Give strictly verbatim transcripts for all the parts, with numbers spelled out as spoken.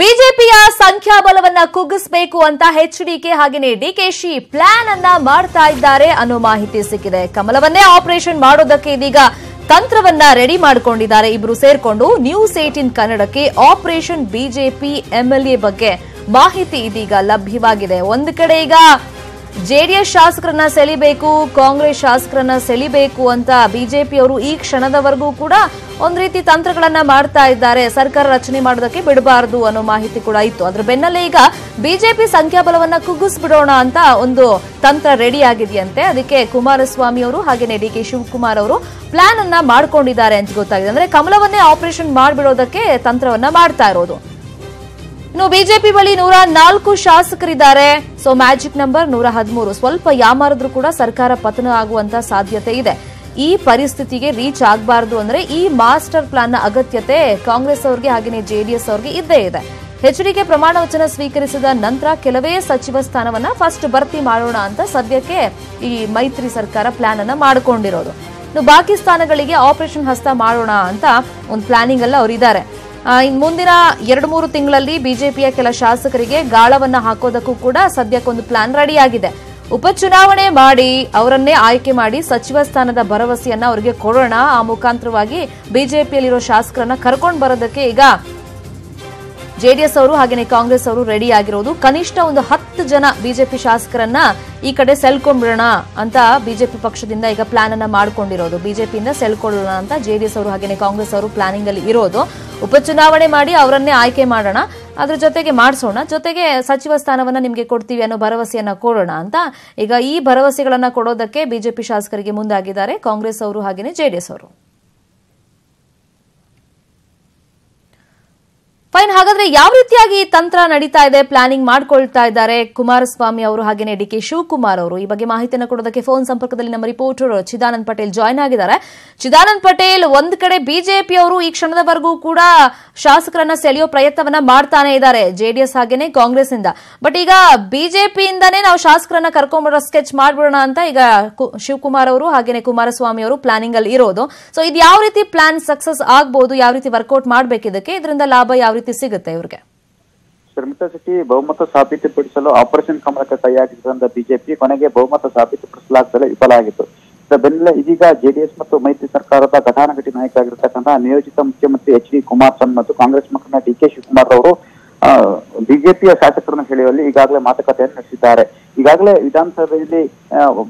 ಬಿಜೆಪಿಯ ಸಂಖ್ಯಾಬಲವನ್ನ ಕುಗ್ಗಿಸಬೇಕು ಅಂತ ಎಚ್ಡಿಕೆ ಹಾಗೇನೇ ಡಿಕೆಶಿ ಪ್ಲಾನ್ ಅನ್ನ ಮಾಡ್ತಾ ಇದ್ದಾರೆ ಅನ್ನೋ ಮಾಹಿತಿ ಸಿಕ್ಕಿದೆ. ಕಮಲವನ್ನೇ ಆಪರೇಷನ್ ಮಾಡೋದಕ್ಕೆ ಇದೀಗ ತಂತ್ರವನ್ನ ರೆಡಿ ಮಾಡಿಕೊಂಡಿದ್ದಾರೆ ಇಬ್ರು ಸೇರ್ಕೊಂಡು. ನ್ಯೂಸ್ ಏಟೀನ್ ಕನ್ನಡಕ್ಕೆ ಆಪರೇಷನ್ ಬಿಜೆಪಿ ಎಂಎಲ್ಎ ಬಗ್ಗೆ ಮಾಹಿತಿ ಇದೀಗ ಲಭ್ಯವಾಗಿದೆ. ಒಂದು ಕಡೆ ಈಗ ಜೆಡಿಎಸ್ ಶಾಸಕರನ್ನ ಸೆಳಿಬೇಕು, ಕಾಂಗ್ರೆಸ್ ಶಾಸಕರನ್ನ ಸೆಳಿಬೇಕು ಅಂತ ಬಿಜೆಪಿಯವರು ಈ ಕ್ಷಣದವರೆಗೂ ಕೂಡ ಒಂದ್ ರೀತಿ ತಂತ್ರಗಳನ್ನ ಮಾಡ್ತಾ ಇದ್ದಾರೆ. ಸರ್ಕಾರ ರಚನೆ ಮಾಡೋದಕ್ಕೆ ಬಿಡಬಾರದು ಅನ್ನೋ ಮಾಹಿತಿ ಕೂಡ ಇತ್ತು. ಅದ್ರ ಬೆನ್ನಲ್ಲೇ ಈಗ ಬಿಜೆಪಿ ಸಂಖ್ಯಾಬಲವನ್ನ ಕುಗ್ಗಿಸ್ಬಿಡೋಣ ಅಂತ ಒಂದು ತಂತ್ರ ರೆಡಿ ಆಗಿದೆಯಂತೆ. ಅದಕ್ಕೆ ಕುಮಾರಸ್ವಾಮಿ ಅವರು ಹಾಗೇನೆ ಡಿ ಕೆ ಶಿವಕುಮಾರ್ ಅವರು ಪ್ಲಾನ್ ಅನ್ನ ಮಾಡ್ಕೊಂಡಿದ್ದಾರೆ ಅಂತ ಗೊತ್ತಾಗಿದೆ. ಅಂದ್ರೆ ಕಮಲವನ್ನೇ ಆಪರೇಷನ್ ಮಾಡ್ಬಿಡೋದಕ್ಕೆ ತಂತ್ರವನ್ನ ಮಾಡ್ತಾ ಇರೋದು. ಇನ್ನು ಬಿಜೆಪಿ ಬಳಿ ನೂರ ನಾಲ್ಕು ಶಾಸಕರಿದ್ದಾರೆ. ಸೊ ಮ್ಯಾಜಿಕ್ ನಂಬರ್ ನೂರ ಹದಿಮೂರು. ಸ್ವಲ್ಪ ಯಾಮಾರಿದ್ರು ಕೂಡ ಸರ್ಕಾರ ಪತನ ಆಗುವಂತ ಸಾಧ್ಯತೆ ಇದೆ. ಈ ಪರಿಸ್ಥಿತಿಗೆ ರೀಚ್ ಆಗಬಾರದು ಅಂದ್ರೆ ಈ ಮಾಸ್ಟರ್ ಪ್ಲಾನ್ ನ ಅಗತ್ಯತೆ ಕಾಂಗ್ರೆಸ್ ಅವರಿಗೆ ಹಾಗೇನೆ ಜೆಡಿಎಸ್ ಅವರಿಗೆ ಇದ್ದೇ ಇದೆ. ಎಚ್ಡಿಕೆ ಪ್ರಮಾಣ ವಚನ ಸ್ವೀಕರಿಸಿದ ನಂತರ ಕೆಲವೇ ಸಚಿವ ಸ್ಥಾನವನ್ನ ಫಸ್ಟ್ ಭರ್ತಿ ಮಾಡೋಣ ಅಂತ ಸದ್ಯಕ್ಕೆ ಈ ಮೈತ್ರಿ ಸರ್ಕಾರ ಪ್ಲಾನ್ ಅನ್ನ ಮಾಡಿಕೊಂಡಿರೋದು. ಇನ್ನು ಬಾಕಿ ಸ್ಥಾನಗಳಿಗೆ ಆಪರೇಷನ್ ಹಸ್ತ ಮಾಡೋಣ ಅಂತ ಒಂದು ಪ್ಲಾನಿಂಗ್ ಅಲ್ಲಿ ಅವರಿದ್ದಾರೆ. ಮುಂದಿನ ಎರಡು ಮೂರು ತಿಂಗಳಲ್ಲಿ ಬಿಜೆಪಿಯ ಕೆಲ ಶಾಸಕರಿಗೆ ಗಾಳವನ್ನ ಹಾಕೋದಕ್ಕೂ ಕೂಡ ಸದ್ಯಕ್ಕೊಂದು ಪ್ಲಾನ್ ರೆಡಿಯಾಗಿದೆ. ಉಪಚುನಾವಣೆ ಮಾಡಿ ಅವರನ್ನೇ ಆಯ್ಕೆ ಮಾಡಿ ಸಚಿವ ಸ್ಥಾನದ ಭರವಸೆಯನ್ನ ಅವರಿಗೆ ಕೊಡೋಣ, ಆ ಮುಖಾಂತರವಾಗಿ ಬಿಜೆಪಿಯಲ್ಲಿರೋ ಶಾಸಕರನ್ನ ಕರ್ಕೊಂಡು ಬರೋದಕ್ಕೆ ಈಗ ಜೆಡಿಎಸ್ ಅವರು ಹಾಗೇನೆ ಕಾಂಗ್ರೆಸ್ ಅವರು ರೆಡಿ ಆಗಿರೋದು. ಕನಿಷ್ಠ ಒಂದು ಹತ್ತು ಜನ ಬಿಜೆಪಿ ಶಾಸಕರನ್ನ ಈ ಕಡೆ ಸೆಲ್ಕೊಂಡ್ಬಿಡೋಣ ಅಂತ ಬಿಜೆಪಿ ಪಕ್ಷದಿಂದ ಈಗ ಪ್ಲಾನ್ ಅನ್ನ ಮಾಡ್ಕೊಂಡಿರೋದು. ಬಿಜೆಪಿಯಿಂದ ಸೆಲ್ಕೊಳ್ಳೋಣ ಅಂತ ಜೆಡಿಎಸ್ ಅವರು ಹಾಗೇನೆ ಕಾಂಗ್ರೆಸ್ ಅವರು ಪ್ಲಾನಿಂಗ್ ಅಲ್ಲಿ ಇರೋದು. ಉಪಚುನಾವಣೆ ಮಾಡಿ ಅವರನ್ನೇ ಆಯ್ಕೆ ಮಾಡೋಣ, ಅದ್ರ ಜೊತೆಗೆ ಮಾಡಿಸೋಣ, ಜೊತೆಗೆ ಸಚಿವ ಸ್ಥಾನವನ್ನ ನಿಮ್ಗೆ ಕೊಡ್ತೀವಿ ಅನ್ನೋ ಭರವಸೆಯನ್ನ ಕೊಡೋಣ ಅಂತ ಈಗ ಈ ಭರವಸೆಗಳನ್ನ ಕೊಡೋದಕ್ಕೆ ಬಿಜೆಪಿ ಶಾಸಕರಿಗೆ ಮುಂದಾಗಿದ್ದಾರೆ ಕಾಂಗ್ರೆಸ್ ಅವರು ಹಾಗೇನೆ ಜೆಡಿಎಸ್ ಅವರು. ಫೈನ್. ಹಾಗಾದ್ರೆ ಯಾವ ರೀತಿಯಾಗಿ ತಂತ್ರ ನಡೀತಾ ಇದೆ, ಪ್ಲಾನಿಂಗ್ ಮಾಡ್ಕೊಳ್ತಾ ಇದ್ದಾರೆ ಕುಮಾರಸ್ವಾಮಿ ಅವರು ಹಾಗೇನೆ ಡಿ ಕೆ ಶಿವಕುಮಾರ್ ಅವರು? ಈ ಬಗ್ಗೆ ಮಾಹಿತಿಯನ್ನು ಕೊಡೋದಕ್ಕೆ ಫೋನ್ ಸಂಪರ್ಕದಲ್ಲಿ ನಮ್ಮ ರಿಪೋರ್ಟರ್ ಚಿದಾನಂದ್ ಪಟೇಲ್ ಜಾಯ್ನ್ ಆಗಿದ್ದಾರೆ. ಚಿದಾನಂದ್ ಪಟೇಲ್, ಒಂದ್ ಕಡೆ ಬಿಜೆಪಿ ಅವರು ಈ ಕ್ಷಣದವರೆಗೂ ಕೂಡ ಶಾಸಕರನ್ನ ಸೆಳೆಯೋ ಪ್ರಯತ್ನವನ್ನ ಮಾಡ್ತಾನೆ ಇದ್ದಾರೆ ಜೆಡಿಎಸ್ ಹಾಗೇನೆ ಕಾಂಗ್ರೆಸ್ ಇಂದ. ಬಟ್ ಈಗ ಬಿಜೆಪಿಯಿಂದಾನೇ ನಾವು ಶಾಸಕರನ್ನ ಕರ್ಕೊಂಡ್ಬಿಡೋ ಸ್ಕೆಚ್ ಮಾಡ್ಬಿಡೋಣ ಅಂತ ಈಗ ಶಿವಕುಮಾರ್ ಅವರು ಹಾಗೇನೆ ಕುಮಾರಸ್ವಾಮಿ ಅವರು ಪ್ಲಾನಿಂಗ್ ಅಲ್ಲಿ ಇರೋದು. ಸೊ ಇದು ಯಾವ ರೀತಿ ಪ್ಲಾನ್ ಸಕ್ಸಸ್ ಆಗ್ಬಹುದು, ಯಾವ ರೀತಿ ವರ್ಕೌಟ್ ಮಾಡ್ಬೇಕಿದ್ದಕ್ಕೆ, ಇದರಿಂದ ಲಾಭ ಯಾವ ರೀತಿ ಸಿಗುತ್ತೆ ಇವ್ರಿಗೆ? ಶ್ರೀಮಿತಾ ಶೆಟ್ಟಿ, ಬಹುಮತ ಸಾಬೀತುಪಡಿಸಲು ಆಪರೇಷನ್ ಕಮಲಕ್ಕೆ ತಯಾರಿಸಿದ ಬಿಜೆಪಿ ಕೊನೆಗೆ ಬಹುಮತ ಸಾಬೀತುಪಡಿಸಲಾಗದೆ ವಿಫಲ ಆಗಿತ್ತು. ಬೆನ್ನಲ್ಲೇ ಇದೀಗ ಜೆಡಿಎಸ್ ಮತ್ತು ಮೈತ್ರಿ ಸರ್ಕಾರದ ಘಟಾನುಘಟಿ ನಾಯಕ ಆಗಿರತಕ್ಕಂಥ ನಿಯೋಜಿತ ಮುಖ್ಯಮಂತ್ರಿ ಎಚ್ ಡಿ ಕುಮಾರಸ್ವಾಮಿ ಮತ್ತು ಕಾಂಗ್ರೆಸ್ ಮುಖಂಡ ಡಿ ಕೆ ಶಿವಕುಮಾರ್ ಅವರು ಬಿಜೆಪಿಯ ಶಾಸಕರನ್ನು ಸೆಳೆಯುವಲ್ಲಿ ಈಗಾಗಲೇ ಮಾತುಕತೆಯನ್ನು ನಡೆಸಿದ್ದಾರೆ. ಈಗಾಗಲೇ ವಿಧಾನಸಭೆಯಲ್ಲಿ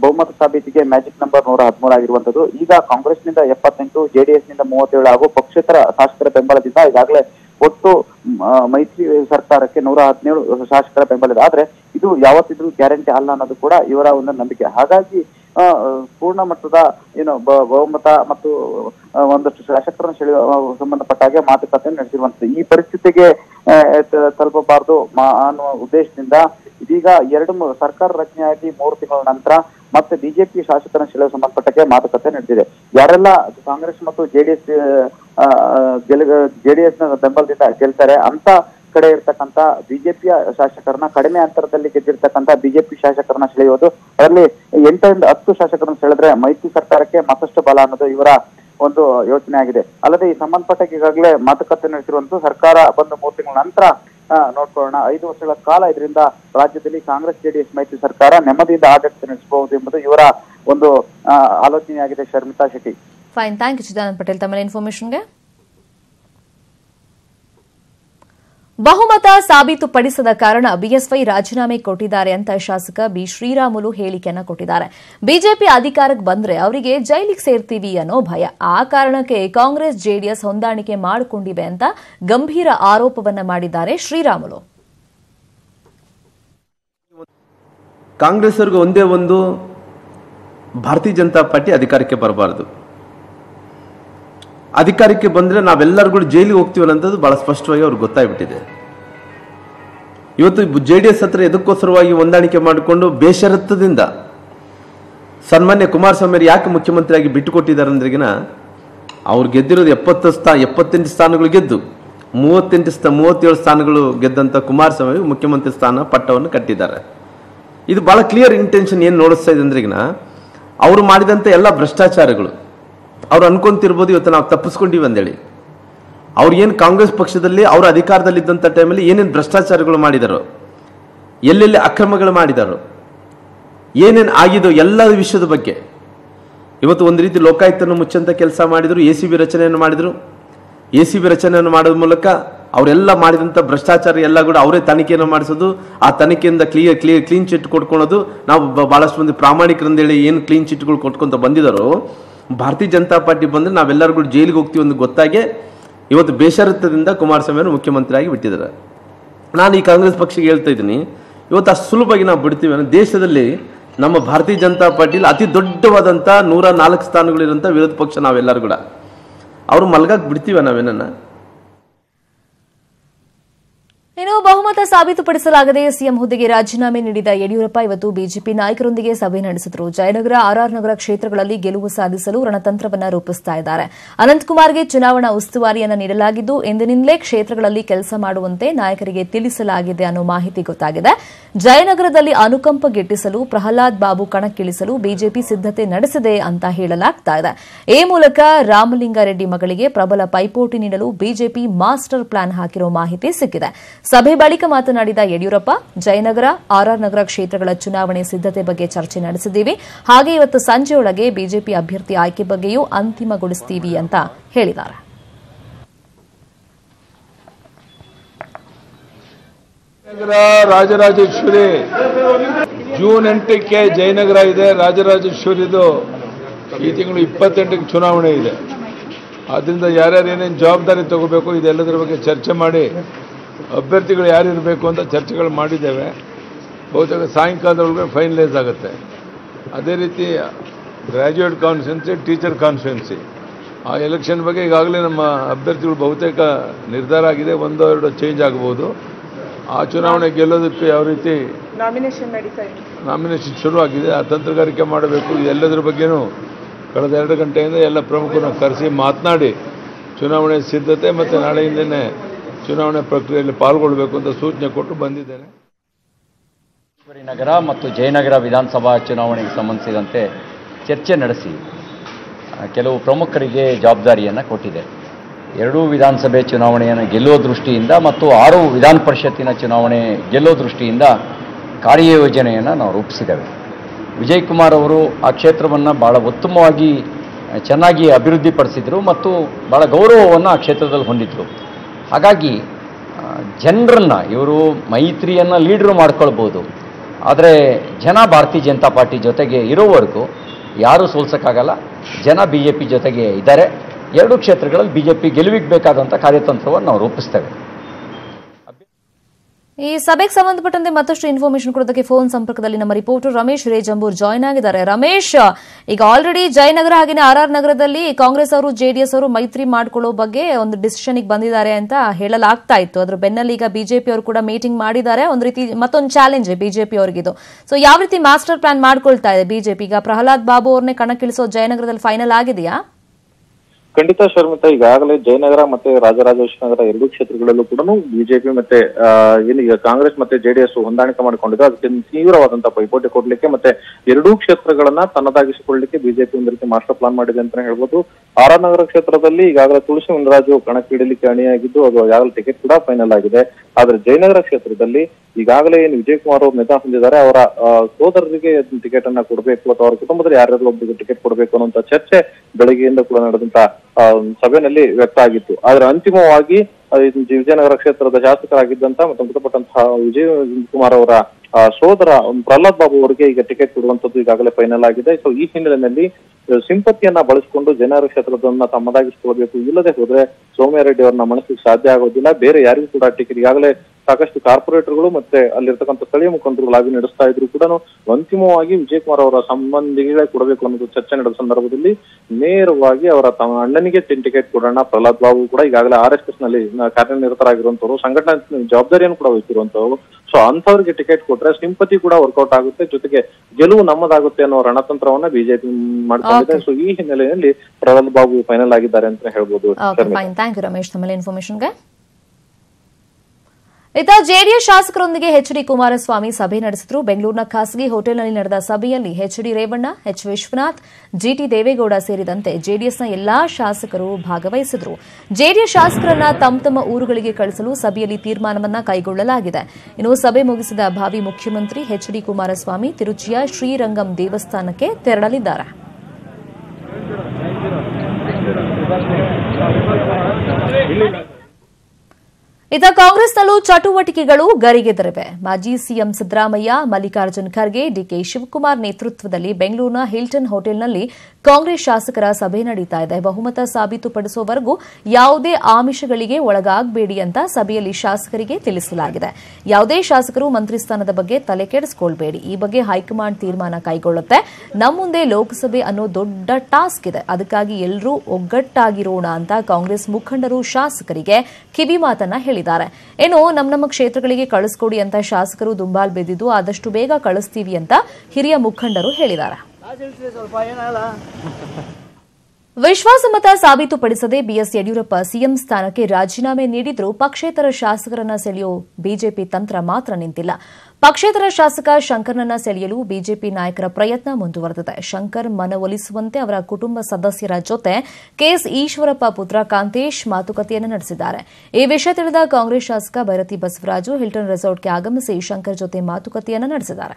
ಬಹುಮತ ಸಾಬೀತಿಗೆ ಮ್ಯಾಜಿಕ್ ನಂಬರ್ ನೂರ ಹದಿಮೂರು ಆಗಿರುವಂತದ್ದು. ಈಗ ಕಾಂಗ್ರೆಸ್ನಿಂದ ಎಪ್ಪತ್ತೆಂಟು, ಜೆಡಿಎಸ್ನಿಂದ ಮೂವತ್ತೇಳು ಹಾಗೂ ಪಕ್ಷೇತರ ಶಾಸಕರ ಬೆಂಬಲದಿಂದ ಈಗಾಗಲೇ ಒಟ್ಟು ಮೈತ್ರಿ ಸರ್ಕಾರಕ್ಕೆ ನೂರ ಹದಿನೇಳು ಶಾಸಕರ ಬೆಂಬಲ ಇದೆ. ಆದ್ರೆ ಇದು ಯಾವತ್ತಿದ್ರೂ ಗ್ಯಾರಂಟಿ ಅಲ್ಲ ಅನ್ನೋದು ಕೂಡ ಇವರ ಒಂದು ನಂಬಿಕೆ. ಹಾಗಾಗಿ ಪೂರ್ಣ ಮಟ್ಟದ ಏನು ಬಹುಮತ ಮತ್ತು ಒಂದಷ್ಟು ಶಾಸಕರನ್ನು ಸೆಳೆಯುವ ಸಂಬಂಧಪಟ್ಟ ಹಾಗೆ ಮಾತುಕತೆ ನಡೆಸಿರುವಂತದ್ದು. ಈ ಪರಿಸ್ಥಿತಿಗೆ ತಲುಪಬಾರದು ಅನ್ನುವ ಉದ್ದೇಶದಿಂದ ಇದೀಗ ಎರಡು ಮೂರು ಸರ್ಕಾರ ರಚನೆಯಾಗಿ ಮೂರು ತಿಂಗಳ ನಂತರ ಮತ್ತೆ ಬಿಜೆಪಿ ಶಾಸಕರನ್ನು ಸೆಳೆಯುವ ಸಂಬಂಧಪಟ್ಟಕ್ಕೆ ಮಾತುಕತೆ ನಡೆದಿದೆ. ಯಾರೆಲ್ಲ ಕಾಂಗ್ರೆಸ್ ಮತ್ತು ಜೆಡಿಎಸ್ ಗೆಲ್ ಜೆಡಿಎಸ್ ನ ಬೆಂಬಲದಿಂದ ಗೆಲ್ತಾರೆ ಅಂತ ಕಡೆ ಇರ್ತಕ್ಕಂಥ ಬಿಜೆಪಿಯ ಶಾಸಕರನ್ನ ಕಡಿಮೆ ಅಂತರದಲ್ಲಿ ಗೆದ್ದಿರ್ತಕ್ಕಂಥ ಬಿಜೆಪಿ ಶಾಸಕರನ್ನ ಸೆಳೆಯುವುದು, ಅದರಲ್ಲಿ ಎಂಟರಿಂದ ಹತ್ತು ಶಾಸಕರನ್ನು ಸೆಳೆದ್ರೆ ಮೈತ್ರಿ ಸರ್ಕಾರಕ್ಕೆ ಮತ್ತಷ್ಟು ಬಲ ಅನ್ನೋದು ಇವರ ಒಂದು ಯೋಚನೆ ಆಗಿದೆ. ಅಲ್ಲದೆ ಈ ಸಂಬಂಧಪಟ್ಟಕ್ಕೆ ಈಗಾಗಲೇ ಮಾತುಕತೆ ನಡೆಸಿರುವಂತೂ ಸರ್ಕಾರ ಬಂದು ಮೂರು ತಿಂಗಳ ನಂತರ ನೋಡ್ಕೊಳ್ಳೋಣ, ಐದು ವರ್ಷಗಳ ಕಾಲ ಇದರಿಂದ ರಾಜ್ಯದಲ್ಲಿ ಕಾಂಗ್ರೆಸ್ ಜೆಡಿಎಸ್ ಮೈತ್ರಿ ಸರ್ಕಾರ ನೆಮ್ಮದಿಯಿಂದ ಆಡಳಿತ ನಡೆಸಬಹುದು ಎಂಬುದು ಇವರ ಒಂದು ಆಲೋಚನೆಯಾಗಿದೆ. Sharmita Shetty, fine, thank you Chidanand Patel ತಮ್ಮ ಇನ್ಫಾರ್ಮೇಶನ್ಗೆ. ಬಹುಮತ ಸಾಬೀತುಪಡಿಸದ ಕಾರಣ ಬಿಎಸ್ವೈ ರಾಜೀನಾಮೆ ಕೊಟ್ಟಿದ್ದಾರೆ ಅಂತ ಶಾಸಕ ಬಿ ಶ್ರೀರಾಮುಲು ಹೇಳಿಕೆಯನ್ನ ಕೊಟ್ಟಿದ್ದಾರೆ. ಬಿಜೆಪಿ ಅಧಿಕಾರಕ್ಕೆ ಬಂದ್ರೆ ಅವರಿಗೆ ಜೈಲಿಗೆ ಸೇರ್ತೀವಿ ಅನ್ನೋ ಭಯ, ಆ ಕಾರಣಕ್ಕೆ ಕಾಂಗ್ರೆಸ್ ಜೆಡಿಎಸ್ ಹೊಂದಾಣಿಕೆ ಮಾಡಿಕೊಂಡಿವೆ ಅಂತ ಗಂಭೀರ ಆರೋಪವನ್ನ ಮಾಡಿದ್ದಾರೆ ಶ್ರೀರಾಮುಲು. ಕಾಂಗ್ರೆಸ್ ಅವರಿಗೆ ಒಂದೇ ಒಂದು ಭಾರತೀಯ ಜನತಾ ಪಾರ್ಟಿ ಅಧಿಕಾರಕ್ಕೆ ಬರಬಾರದು, ಅಧಿಕಾರಕ್ಕೆ ಬಂದರೆ ನಾವೆಲ್ಲರೂ ಕೂಡ ಜೈಲಿಗೆ ಹೋಗ್ತೀವಿ ಅನ್ನೋದು ಭಾಳ ಸ್ಪಷ್ಟವಾಗಿ ಅವ್ರಿಗೆ ಗೊತ್ತಾಗ್ಬಿಟ್ಟಿದೆ. ಇವತ್ತು ಜೆ ಡಿ ಎಸ್ ಹತ್ರ ಎದಕ್ಕೋಸ್ಕರವಾಗಿ ಹೊಂದಾಣಿಕೆ ಮಾಡಿಕೊಂಡು ಬೇಷರತ್ತದಿಂದ ಸನ್ಮಾನ್ಯ ಕುಮಾರಸ್ವಾಮಿ ಯಾಕೆ ಮುಖ್ಯಮಂತ್ರಿಯಾಗಿ ಬಿಟ್ಟುಕೊಟ್ಟಿದ್ದಾರೆ ಅಂದ್ರೆಗಿನ ಅವ್ರು ಗೆದ್ದಿರೋದು ಎಪ್ಪತ್ತು ಸ್ಥಾ ಎಪ್ಪತ್ತೆಂಟು ಸ್ಥಾನಗಳು ಗೆದ್ದು ಮೂವತ್ತೆಂಟು ಸ್ಥಾ ಮೂವತ್ತೇಳು ಸ್ಥಾನಗಳು ಗೆದ್ದಂಥ ಕುಮಾರಸ್ವಾಮಿ ಮುಖ್ಯಮಂತ್ರಿ ಸ್ಥಾನ ಪಟ್ಟವನ್ನು ಕಟ್ಟಿದ್ದಾರೆ. ಇದು ಭಾಳ ಕ್ಲಿಯರ್ ಇಂಟೆನ್ಷನ್ ಏನು ನೋಡಿಸ್ತಾ ಇದೆ ಅಂದ್ರೆಗಿನ ಅವರು ಮಾಡಿದಂಥ ಎಲ್ಲ ಭ್ರಷ್ಟಾಚಾರಗಳು ಅವ್ರು ಅನ್ಕೊಂತಿರ್ಬೋದು ಇವತ್ತು ನಾವು ತಪ್ಪಿಸ್ಕೊಂಡಿವಿ ಅಂದೇಳಿ, ಅವರು ಏನು ಕಾಂಗ್ರೆಸ್ ಪಕ್ಷದಲ್ಲಿ ಅವರ ಅಧಿಕಾರದಲ್ಲಿದ್ದಂಥ ಟೈಮಲ್ಲಿ ಏನೇನು ಭ್ರಷ್ಟಾಚಾರಗಳು ಮಾಡಿದರು, ಎಲ್ಲೆಲ್ಲಿ ಅಕ್ರಮಗಳು ಮಾಡಿದರು, ಏನೇನು ಆಗಿದೋ ಎಲ್ಲ ವಿಷಯದ ಬಗ್ಗೆ ಇವತ್ತು ಒಂದು ರೀತಿ ಲೋಕಾಯುಕ್ತನ ಮುಚ್ಚಂತ ಕೆಲಸ ಮಾಡಿದರು, ಎ ಸಿ ಬಿ ರಚನೆಯನ್ನು ಮಾಡಿದರು. ಎ ಸಿ ಬಿ ರಚನೆಯನ್ನು ಮಾಡೋದ್ರ ಮೂಲಕ ಅವರೆಲ್ಲ ಮಾಡಿದಂಥ ಭ್ರಷ್ಟಾಚಾರ ಎಲ್ಲ ಕೂಡ ಅವರೇ ತನಿಖೆಯನ್ನು ಮಾಡಿಸೋದು, ಆ ತನಿಖೆಯಿಂದ ಕ್ಲಿಯರ್ ಕ್ಲಿಯರ್ ಕ್ಲೀನ್ ಚಿಟ್ ಕೊಟ್ಕೊಳ್ಳೋದು. ನಾವು ಭಾಳಷ್ಟು ಮಂದಿ ಪ್ರಾಮಾಣಿಕರಂದೇಳಿ ಏನು ಕ್ಲೀನ್ ಚಿಟ್ಗಳು ಕೊಟ್ಕೊಂತ ಬಂದಿದ್ದಾರೋ, ಭಾರತೀಯ ಜನತಾ ಪಾರ್ಟಿ ಬಂದರೆ ನಾವೆಲ್ಲರೂ ಕೂಡ ಜೈಲಿಗೆ ಹೋಗ್ತೀವಿ ಒಂದು ಗೊತ್ತಾಗೆ ಇವತ್ತು ಬೇಷರತ್ತದಿಂದ ಕುಮಾರಸ್ವಾಮಿ ಅವರು ಮುಖ್ಯಮಂತ್ರಿಯಾಗಿ ಬಿಟ್ಟಿದ್ದಾರೆ. ನಾನು ಈ ಕಾಂಗ್ರೆಸ್ ಪಕ್ಷಕ್ಕೆ ಹೇಳ್ತಾ ಇದ್ದೀನಿ, ಇವತ್ತು ಅಷ್ಟು ಸುಲಭವಾಗಿ ನಾವು ಬಿಡ್ತೀವಿ ಅನ್ನೋ ದೇಶದಲ್ಲಿ ನಮ್ಮ ಭಾರತೀಯ ಜನತಾ ಪಾರ್ಟಿಲಿ ಅತಿ ದೊಡ್ಡವಾದಂಥ ನೂರ ನಾಲ್ಕು ಸ್ಥಾನಗಳಿರುವಂಥ ವಿರೋಧ ಪಕ್ಷ ನಾವೆಲ್ಲರೂ ಕೂಡ ಅವರು ಮಲ್ಗಾಕ್ ಬಿಡ್ತೀವ ನಾವೇನ? ಇನ್ನು ಬಹುಮತ ಸಾಬೀತುಪಡಿಸಲಾಗದೆ ಸಿಎಂ ಹುದ್ದೆಗೆ ರಾಜೀನಾಮೆ ನೀಡಿದ ಯಡಿಯೂರಪ್ಪ ಇವತ್ತು ಬಿಜೆಪಿ ನಾಯಕರೊಂದಿಗೆ ಸಭೆ ನಡೆಸಿದರು. ಜಯನಗರ, ಆರ್ಆರ್ ನಗರ ಕ್ಷೇತ್ರಗಳಲ್ಲಿ ಗೆಲುವು ಸಾಧಿಸಲು ರಣತಂತ್ರವನ್ನು ರೂಪಿಸುತ್ತಿದ್ದಾರೆ. ಅನಂತಕುಮಾರ್ಗೆ ಚುನಾವಣಾ ಉಸ್ತುವಾರಿಯನ್ನು ನೀಡಲಾಗಿದ್ದು, ಎಂದಿನಿಂದಲೇ ಕ್ಷೇತ್ರಗಳಲ್ಲಿ ಕೆಲಸ ಮಾಡುವಂತೆ ನಾಯಕರಿಗೆ ತಿಳಿಸಲಾಗಿದೆ ಅನ್ನೋ ಮಾಹಿತಿ ಗೊತ್ತಾಗಿದೆ. ಜಯನಗರದಲ್ಲಿ ಅನುಕಂಪ ಗಿಟ್ಟಿಸಲು ಪ್ರಹ್ಲಾದ್ ಬಾಬು ಕಣಕ್ಕಿಳಿಸಲು ಬಿಜೆಪಿ ಸಿದ್ದತೆ ನಡೆಸಿದೆ ಅಂತ ಹೇಳಲಾಗುತ್ತಿದೆ. ಈ ಮೂಲಕ ರಾಮಲಿಂಗಾರೆಡ್ಡಿ ಮಗಳಿಗೆ ಪ್ರಬಲ ಪೈಪೋಟಿ ನೀಡಲು ಬಿಜೆಪಿ ಮಾಸ್ಟರ್ ಪ್ಲಾನ್ ಹಾಕಿರೋ ಮಾಹಿತಿ ಸಿಕ್ಕಿದೆ. ಸಭೆ ಬಳಿಕ ಮಾತನಾಡಿದ ಯಡಿಯೂರಪ್ಪ, ಜಯನಗರ, ಆರ್ಆರ್ ನಗರ ಕ್ಷೇತ್ರಗಳ ಚುನಾವಣೆ ಸಿದ್ದತೆ ಬಗ್ಗೆ ಚರ್ಚೆ ನಡೆಸಿದ್ದೀವಿ, ಹಾಗೆ ಇವತ್ತು ಸಂಜೆಯೊಳಗೆ ಬಿಜೆಪಿ ಅಭ್ಯರ್ಥಿ ಆಯ್ಕೆ ಬಗ್ಗೆಯೂ ಅಂತಿಮಗೊಳಿಸ್ತೀವಿ ಅಂತ ಹೇಳಿದ್ದಾರೆ. ರಾಜರಾಜೇಶ್ವರಿ ಜೂನ್ ಎಂಟಕ್ಕೆ ಜಯನಗರ ಇದೆ, ರಾಜರಾಜೇಶ್ವರಿದು ಈ ತಿಂಗಳು ಇಪ್ಪತ್ತೆಂಟಕ್ಕೆ ಚುನಾವಣೆ ಇದೆ. ಆದ್ರಿಂದ ಯಾರ್ಯಾರು ಏನೇನು ಜವಾಬ್ದಾರಿ ತಗೋಬೇಕು ಇದೆಲ್ಲದರ ಬಗ್ಗೆ ಚರ್ಚೆ ಮಾಡಿ ಅಭ್ಯರ್ಥಿಗಳು ಯಾರಿರಬೇಕು ಅಂತ ಚರ್ಚೆಗಳು ಮಾಡಿದ್ದೇವೆ. ಬಹುತೇಕ ಸಾಯಂಕಾಲದೊಳಗೆ ಫೈನಲೈಸ್ ಆಗುತ್ತೆ. ಅದೇ ರೀತಿ ಗ್ರ್ಯಾಜುಯೇಟ್ ಕಾನ್ಸ್ಟಿಟ್ಯೂನ್ಸಿ, ಟೀಚರ್ ಕಾನ್ಸ್ಟಿಟ್ಯೂನ್ಸಿ ಆ ಎಲೆಕ್ಷನ್ ಬಗ್ಗೆ ಈಗಾಗಲೇ ನಮ್ಮ ಅಭ್ಯರ್ಥಿಗಳು ಬಹುತೇಕ ನಿರ್ಧಾರ ಆಗಿದೆ. ಒಂದೋ ಎರಡೋ ಚೇಂಜ್ ಆಗ್ಬೋದು. ಆ ಚುನಾವಣೆ ಗೆಲ್ಲೋದಕ್ಕೆ ಯಾವ ರೀತಿ ನಾಮಿನೇಷನ್ ನಾಮಿನೇಷನ್ ಶುರು ಆಗಿದೆ, ಆ ತಂತ್ರಗಾರಿಕೆ ಮಾಡಬೇಕು. ಇದೆಲ್ಲದರ ಬಗ್ಗೆಯೂ ಕಳೆದ ಎರಡು ಗಂಟೆಯಿಂದ ಎಲ್ಲ ಪ್ರಮುಖರನ್ನು ಕರೆಸಿ ಮಾತನಾಡಿ ಚುನಾವಣೆ ಸಿದ್ಧತೆ ಮತ್ತು ನಾಳೆಯಿಂದಲೇ ಚುನಾವಣೆ ಪ್ರಕ್ರಿಯೆಯಲ್ಲಿ ಪಾಲ್ಗೊಳ್ಳಬೇಕು ಅಂತ ಸೂಚನೆ ಕೊಟ್ಟು ಬಂದಿದ್ದೇನೆ. ನಗರ ಮತ್ತು ಜಯನಗರ ವಿಧಾನಸಭಾ ಚುನಾವಣೆಗೆ ಸಂಬಂಧಿಸಿದಂತೆ ಚರ್ಚೆ ನಡೆಸಿ ಕೆಲವು ಪ್ರಮುಖರಿಗೆ ಜವಾಬ್ದಾರಿಯನ್ನು ಕೊಟ್ಟಿದೆ. ಎರಡೂ ವಿಧಾನಸಭೆ ಚುನಾವಣೆಯನ್ನು ಗೆಲ್ಲುವ ದೃಷ್ಟಿಯಿಂದ ಮತ್ತು ಆರು ವಿಧಾನ ಪರಿಷತ್ತಿನ ಚುನಾವಣೆ ಗೆಲ್ಲುವ ದೃಷ್ಟಿಯಿಂದ ಕಾರ್ಯಯೋಜನೆಯನ್ನು ನಾವು ರೂಪಿಸಿದ್ದೇವೆ. ವಿಜಯಕುಮಾರ್ ಅವರು ಆ ಕ್ಷೇತ್ರವನ್ನು ಭಾಳ ಉತ್ತಮವಾಗಿ ಚೆನ್ನಾಗಿ ಅಭಿವೃದ್ಧಿಪಡಿಸಿದರು ಮತ್ತು ಭಾಳ ಗೌರವವನ್ನು ಆ ಕ್ಷೇತ್ರದಲ್ಲಿ ಹೊಂದಿದ್ದರು. ಹಾಗಾಗಿ ಜನರನ್ನು ಇವರು ಮೈತ್ರಿಯನ್ನು ಲೀಡ್ರು ಮಾಡ್ಕೊಳ್ಬೋದು, ಆದರೆ ಜನ ಭಾರತೀಯ ಜನತಾ ಪಾರ್ಟಿ ಜೊತೆಗೆ ಇರೋವರೆಗೂ ಯಾರೂ ಸೋಲ್ಸೋಕ್ಕಾಗಲ್ಲ. ಜನ ಬಿ ಜೆ ಪಿ ಜೊತೆಗೆ ಇದ್ದಾರೆ. ಎರಡೂ ಕ್ಷೇತ್ರಗಳಲ್ಲಿ ಬಿ ಜೆ ಪಿ ಗೆಲುವಿಗೆ ಬೇಕಾದಂಥ ಕಾರ್ಯತಂತ್ರವನ್ನು ನಾವು ರೂಪಿಸ್ತೇವೆ. ಈ ಸಭೆಗೆ ಸಂಬಂಧಪಟ್ಟಂತೆ ಮತ್ತಷ್ಟು ಇನ್ಫಾರ್ಮೇಷನ್ ಕೊಡೋದಕ್ಕೆ ಫೋನ್ ಸಂಪರ್ಕದಲ್ಲಿ ನಮ್ಮ ರಿಪೋರ್ಟರ್ ರಮೇಶ್ ರೇಜಂಬೂರ್ ಜಾಯ್ನ್ ಆಗಿದ್ದಾರೆ. ರಮೇಶ್, ಈಗ ಆಲ್ರೆಡಿ ಜಯನಗರ ಹಾಗೆಯೇ ಆರ್ ಆರ್ ನಗರದಲ್ಲಿ ಕಾಂಗ್ರೆಸ್ ಅವರು ಜೆಡಿಎಸ್ ಅವರು ಮೈತ್ರಿ ಮಾಡಿಕೊಳ್ಳೋ ಬಗ್ಗೆ ಒಂದು ಡಿಸಿಷನ್ಗೆ ಬಂದಿದ್ದಾರೆ ಅಂತ ಹೇಳಲಾಗ್ತಾ ಇತ್ತು. ಅದ್ರ ಬೆನ್ನಲ್ಲಿ ಈಗ ಬಿಜೆಪಿ ಅವರು ಕೂಡ ಮೀಟಿಂಗ್ ಮಾಡಿದ್ದಾರೆ. ಒಂದು ರೀತಿ ಮತ್ತೊಂದು ಚಾಲೆಂಜ್ ಬಿಜೆಪಿ ಅವರಿಗಿದು. ಸೊ ಯಾವ ರೀತಿ ಮಾಸ್ಟರ್ ಪ್ಲಾನ್ ಮಾಡ್ಕೊಳ್ತಾ ಇದೆ ಬಿಜೆಪಿ? ಈಗ ಪ್ರಹ್ಲಾದ್ ಬಾಬು ಅವ್ರನ್ನೇ ಕಣಕ್ಕಿಳಿಸೋ ಜಯನಗರದಲ್ಲಿ ಫೈನಲ್ ಆಗಿದೆಯಾ? ಖಂಡಿತ ಶರ್ಮಿತಾ, ಈಗಾಗಲೇ ಜಯನಗರ ಮತ್ತೆ ರಾಜರಾಜೇಶ್ವರನಗರ ಎರಡೂ ಕ್ಷೇತ್ರಗಳಲ್ಲೂ ಕೂಡ ಬಿಜೆಪಿ ಮತ್ತೆ ಏನೀಗ ಕಾಂಗ್ರೆಸ್ ಮತ್ತೆ ಜೆಡಿಎಸ್ ಹೊಂದಾಣಿಕೆ ಮಾಡಿಕೊಂಡಿದ್ದು, ಅದಕ್ಕೆ ತೀವ್ರವಾದಂತಹ ಪೈಪೋಟಿ ಕೊಡ್ಲಿಕ್ಕೆ ಮತ್ತೆ ಎರಡೂ ಕ್ಷೇತ್ರಗಳನ್ನ ತನ್ನದಾಗಿಸಿಕೊಳ್ಳಲಿಕ್ಕೆ ಬಿಜೆಪಿ ಒಂದು ರೀತಿ ಮಾಸ್ಟರ್ ಪ್ಲಾನ್ ಮಾಡಿದೆ ಅಂತಾನೆ ಹೇಳ್ಬೋದು. ಆರ್ ಆರ್ ನಗರ ಕ್ಷೇತ್ರದಲ್ಲಿ ಈಗಾಗಲೇ ತುಳಸಿ ಮುನರಾಜು ಕಣಕ್ಕಿಡಲಿಕ್ಕೆ ಅಣಿಯಾಗಿದ್ದು ಅದು ಈಗಾಗಲೇ ಟಿಕೆಟ್ ಕೂಡ ಫೈನಲ್ ಆಗಿದೆ. ಆದ್ರೆ ಜಯನಗರ ಕ್ಷೇತ್ರದಲ್ಲಿ ಈಗಾಗಲೇ ಏನು ವಿಜಯಕುಮಾರ್ ಅವರು ನೆತ ಹೊಂದಿದ್ದಾರೆ, ಅವರ ಸೋದರರಿಗೆ ಟಿಕೆಟ್ ಅನ್ನ ಕೊಡಬೇಕು ಅಥವಾ ಅವರ ಕುಟುಂಬದಲ್ಲಿ ಯಾರ್ಯಾರು ಒಬ್ಬರಿಗೆ ಟಿಕೆಟ್ ಕೊಡಬೇಕು ಅನ್ನುವಂತ ಚರ್ಚೆ ಬೆಳಗ್ಗೆಯಿಂದ ಕೂಡ ನಡೆದಂತ ಸಭೆಯಲ್ಲಿ ವ್ಯಕ್ತ ಆಗಿತ್ತು. ಆದ್ರೆ ಅಂತಿಮವಾಗಿ ವಿಜಯನಗರ ಕ್ಷೇತ್ರದ ಶಾಸಕರಾಗಿದ್ದಂತ ಮತ್ತು ಮೃತಪಟ್ಟಂತಹ ವಿಜಯಕುಮಾರ್ ಅವರ ಸೋದರ ಪ್ರಹ್ಲಾದ್ ಬಾಬು ಅವರಿಗೆ ಈಗ ಟಿಕೆಟ್ ಕೊಡುವಂತದ್ದು ಈಗಾಗಲೇ ಫೈನಲ್ ಆಗಿದೆ. ಸೊ ಈ ಹಿನ್ನೆಲೆಯಲ್ಲಿ ಸಿಂಪತಿಯನ್ನ ಬಳಸಿಕೊಂಡು ಜನರ ಕ್ಷೇತ್ರದನ್ನ ತಮ್ಮದಾಗಿಸಿಕೊಳ್ಳಬೇಕು. ಇಲ್ಲದೆ ಹೋದ್ರೆ ಸೋಮಯ್ಯ ರೆಡ್ಡಿ ಅವ್ರನ್ನ ಮನಸ್ಸಿಗೆ ಸಾಧ್ಯ ಆಗೋದಿಲ್ಲ. ಬೇರೆ ಯಾರಿಗೂ ಕೂಡ ಟಿಕೆಟ್ ಈಗಾಗಲೇ ಸಾಕಷ್ಟು ಕಾರ್ಪೊರೇಟರ್ಗಳು ಮತ್ತೆ ಅಲ್ಲಿರ್ತಕ್ಕಂಥ ಸ್ಥಳೀಯ ಮುಖಂಡರು ಲಾಬಿ ನಡೆಸ್ತಾ ಇದ್ರು ಕೂಡ ಅಂತಿಮವಾಗಿ ವಿಜಯಕುಮಾರ್ ಅವರ ಸಂಬಂಧಿಗಳೇ ಕೊಡಬೇಕು ಅನ್ನೋದು ಚರ್ಚೆ ನಡೆದ ಸಂದರ್ಭದಲ್ಲಿ ನೇರವಾಗಿ ಅವರ ತಮ್ಮ ಅಣ್ಣನಿಗೆ ಟಿಕೆಟ್ ಕೊಡೋಣ. ಪ್ರಹ್ಲಾದ್ ಬಾಬು ಕೂಡ ಈಗಾಗಲೇ ಆರ್ ಎಸ್ ಎಸ್ ನಲ್ಲಿ ಕಾರ್ಯನಿರತರಾಗಿರುವಂತವ್ರು, ಸಂಘಟನಾ ಜವಾಬ್ದಾರಿಯನ್ನು ಕೂಡ ವಹಿಸಿರುವಂತವ್ರು. ಸೊ ಅಂತವ್ರಿಗೆ ಟಿಕೆಟ್ ಕೊಟ್ರೆ ಸಿಂಪತಿ ಕೂಡ ವರ್ಕೌಟ್ ಆಗುತ್ತೆ, ಜೊತೆಗೆ ಗೆಲುವು ನಮ್ಮದಾಗುತ್ತೆ ಅನ್ನೋ ರಣತಂತ್ರವನ್ನ ಬಿಜೆಪಿ ಮಾಡ್ಕೊಂಡಿದೆ. ಸೊ ಈ ಹಿನ್ನೆಲೆಯಲ್ಲಿ ಪ್ರಹ್ಲಾದ್ ಬಾಬು ಫೈನಲ್ ಆಗಿದ್ದಾರೆ ಅಂತ ಹೇಳ್ಬೋದು. ಇತ್ತ ಜೆಡಿಎಸ್ ಶಾಸಕರೊಂದಿಗೆ ಎಚ್ಡಿ ಕುಮಾರಸ್ವಾಮಿ ಸಭೆ ನಡೆಸಿದರು. ಬೆಂಗಳೂರಿನ ಖಾಸಗಿ ಹೋಟೆಲ್ನಲ್ಲಿ ನಡೆದ ಸಭೆಯಲ್ಲಿ HD Revanna, H Vishwanath, GT Deve Gowda ಸೇರಿದಂತೆ ಜೆಡಿಎಸ್ನ ಎಲ್ಲಾ ಶಾಸಕರು ಭಾಗವಹಿಸಿದರು. ಜೆಡಿಎಸ್ ಶಾಸಕರನ್ನ ತಮ್ಮ ತಮ್ಮ ಊರುಗಳಿಗೆ ಕಳಿಸಲು ಸಭೆಯಲ್ಲಿ ತೀರ್ಮಾನವನ್ನು ಕೈಗೊಳ್ಳಲಾಗಿದೆ. ಇನ್ನು ಸಭೆ ಮುಗಿಸಿದ ಭಾವಿ ಮುಖ್ಯಮಂತ್ರಿ ಎಚ್ಡಿ ಕುಮಾರಸ್ವಾಮಿ ತಿರುಚಿಯ ಶ್ರೀರಂಗಂ ದೇವಸ್ಥಾನಕ್ಕೆ ತೆರಳಲಿದ್ದಾರೆ. ಇತ್ತ ಕಾಂಗ್ರೆಸ್ನಲ್ಲೂ ಚಟುವಟಿಕೆಗಳು ಗರಿಗೆದರಿವೆ. ಮಾಜಿ ಸಿಎಂ ಸಿದ್ದರಾಮಯ್ಯ, ಮಲ್ಲಿಕಾರ್ಜುನ್ ಖರ್ಗೆ, ಡಿಕೆ ಶಿವಕುಮಾರ್ ನೇತೃತ್ವದಲ್ಲಿ ಬೆಂಗಳೂರಿನ ಹಿಲ್ಟನ್ ಹೋಟೆಲ್ನಲ್ಲಿ ಕಾಂಗ್ರೆಸ್ ಶಾಸಕರ ಸಭೆ ನಡೆಯಿತು. ಬಹುಮತ ಸಾಬೀತುಪಡಿಸುವವರೆಗೂ ಯಾವುದೇ ಆಮಿಷಗಳಿಗೆ ಒಳಗಾಗಬೇಡಿ ಅಂತ ಸಭೆಯಲ್ಲಿ ಶಾಸಕರಿಗೆ ತಿಳಿಸಲಾಗಿದೆ. ಯಾವುದೇ ಶಾಸಕರು ಮಂತ್ರಿ ಸ್ಥಾನದ ಬಗ್ಗೆ ತಲೆ ಕೆಡಿಸಿಕೊಳ್ಳಬೇಡಿ, ಈ ಬಗ್ಗೆ ಹೈಕಮಾಂಡ್ ತೀರ್ಮಾನ ಕೈಗೊಳ್ಳುತ್ತೆ. ನಮ್ಮ ಮುಂದೆ ಲೋಕಸಭೆ ಅನ್ನೋ ದೊಡ್ಡ ಟಾಸ್ಕ್ ಇದೆ, ಅದಕ್ಕಾಗಿ ಎಲ್ಲರೂ ಒಗ್ಗಟ್ಟಾಗಿರೋಣ ಅಂತ ಕಾಂಗ್ರೆಸ್ ಮುಖಂಡರು ಶಾಸಕರಿಗೆ ಕಿವಿಮಾತನ್ನ ಹೇಳಿದ್ದಾರೆ. ಏನು ನಮ್ಮ ನಮ್ಮ ಕ್ಷೇತ್ರಗಳಿಗೆ ಕಳಿಸ್ಕೊಡಿ ಅಂತ ಶಾಸಕರು ದುಂಬಾಲ್ ಬೆದ್ದಿದ್ದು, ಆದಷ್ಟು ಬೇಗ ಕಳಿಸ್ತೀವಿ ಅಂತ ಹಿರಿಯ ಮುಖಂಡರು ಹೇಳಿದ್ದಾರೆ. ವಿಶ್ವಾಸಮತ ಸಾಬೀತುಪಡಿಸದೆ ಬಿಎಸ್ ಯಡಿಯೂರಪ್ಪ ಸಿಎಂ ಸ್ಥಾನಕ್ಕೆ ರಾಜೀನಾಮೆ ನೀಡಿದ್ರು. ಪಕ್ಷೇತರ ಶಾಸಕರನ್ನ ಸೆಳೆಯೋ ಬಿಜೆಪಿ ತಂತ್ರ ಮಾತ್ರ ನಿಂತಿಲ್ಲ. ಪಕ್ಷೇತರ ಶಾಸಕ ಶಂಕರ್ನನ್ನ ಸೆಳೆಯಲು ಬಿಜೆಪಿ ನಾಯಕರ ಪ್ರಯತ್ನ ಮುಂದುವರೆದಿದೆ. ಶಂಕರ್ ಮನವೊಲಿಸುವಂತೆ ಅವರ ಕುಟುಂಬ ಸದಸ್ಯರ ಜೊತೆ ಕೆಎಸ್ ಈಶ್ವರಪ್ಪ ಪುತ್ರ ಕಾಂತೇಶ್ ಮಾತುಕತೆಯನ್ನು ನಡೆಸಿದ್ದಾರೆ. ಈ ವಿಷಯ ತಿಳಿದ ಕಾಂಗ್ರೆಸ್ ಶಾಸಕ ಭೈರತಿ ಬಸವರಾಜು ಹಿಲ್ಟನ್ ರೆಸಾರ್ಟ್ಗೆ ಆಗಮಿಸಿ ಶಂಕರ್ ಜೊತೆ ಮಾತುಕತೆಯನ್ನು ನಡೆಸಿದ್ದಾರೆ.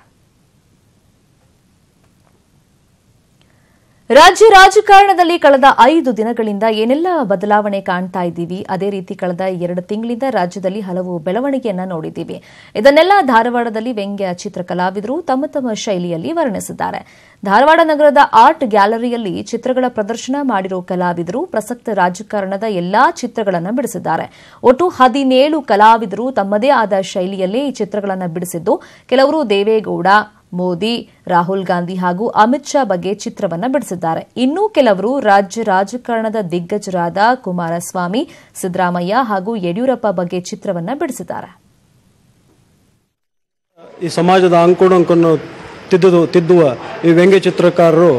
ರಾಜ್ಯ ರಾಜಕಾರಣದಲ್ಲಿ ಕಳೆದ ಐದು ದಿನಗಳಿಂದ ಏನೆಲ್ಲ ಬದಲಾವಣೆ ಕಾಣ್ತಾ ಇದ್ದೀವಿ, ಅದೇ ರೀತಿ ಕಳೆದ ಎರಡು ತಿಂಗಳಿಂದ ರಾಜ್ಯದಲ್ಲಿ ಹಲವು ಬೆಳವಣಿಗೆಯನ್ನ ನೋಡಿದ್ದೀವಿ. ಇದನ್ನೆಲ್ಲ ಧಾರವಾಡದಲ್ಲಿ ವ್ಯಂಗ್ಯ ಚಿತ್ರ ಕಲಾವಿದರು ತಮ್ಮ ತಮ್ಮ ಶೈಲಿಯಲ್ಲಿ ವರ್ಣಿಸಿದ್ದಾರೆ. ಧಾರವಾಡ ನಗರದ ಆರ್ಟ್ ಗ್ಯಾಲರಿಯಲ್ಲಿ ಚಿತ್ರಗಳ ಪ್ರದರ್ಶನ ಮಾಡಿರೋ ಕಲಾವಿದರು ಪ್ರಸಕ್ತ ರಾಜಕಾರಣದ ಎಲ್ಲಾ ಚಿತ್ರಗಳನ್ನು ಬಿಡಿಸಿದ್ದಾರೆ. ಒಟ್ಟು ಹದಿನೇಳು ಕಲಾವಿದರು ತಮ್ಮದೇ ಆದ ಶೈಲಿಯಲ್ಲಿ ಈ ಚಿತ್ರಗಳನ್ನು ಬಿಡಿಸಿದ್ದು, ಕೆಲವರು ದೇವೇಗೌಡ, ಮೋದಿ, ರಾಹುಲ್ ಗಾಂಧಿ ಹಾಗೂ ಅಮಿತ್ ಶಾ ಬಗ್ಗೆ ಚಿತ್ರವನ್ನು ಬಿಡಿಸಿದ್ದಾರೆ. ಇನ್ನೂ ಕೆಲವರು ರಾಜ್ಯ ರಾಜಕಾರಣದ ದಿಗ್ಗಜರಾದ ಕುಮಾರಸ್ವಾಮಿ, ಸಿದ್ದರಾಮಯ್ಯ ಹಾಗೂ ಯಡಿಯೂರಪ್ಪ ಬಗ್ಗೆ ಚಿತ್ರವನ್ನು ಬಿಡಿಸಿದ್ದಾರೆ. ಈ ಸಮಾಜದ ಅಂಕುಡೊಂಕನ್ನು ತಿದ್ದು ತಿದ್ದುವ ಈ ವ್ಯಂಗ್ಯ ಚಿತ್ರಕಾರರು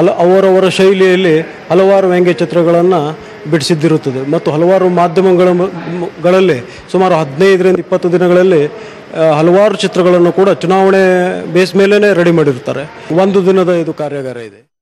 ಹಲ ಅವರವರ ಶೈಲಿಯಲ್ಲಿ ಹಲವಾರು ವ್ಯಂಗ್ಯ ಚಿತ್ರಗಳನ್ನು ಬಿಡಿಸಿದ್ದಿರುತ್ತದೆ ಮತ್ತು ಹಲವಾರು ಮಾಧ್ಯಮಗಳಲ್ಲಿ ಸುಮಾರು ಹದಿನೈದರಿಂದ ಇಪ್ಪತ್ತು ದಿನಗಳಲ್ಲಿ ಹಲವಾರು ಚಿತ್ರಗಳನ್ನು ಕೂಡ ಚುನಾವಣೆ ಬೇಸ್ ಮೇಲೇ ರೆಡಿ ಮಾಡಿರ್ತಾರೆ. ಒಂದು ದಿನದ ಇದು ಕಾರ್ಯಾಗಾರ ಇದೆ.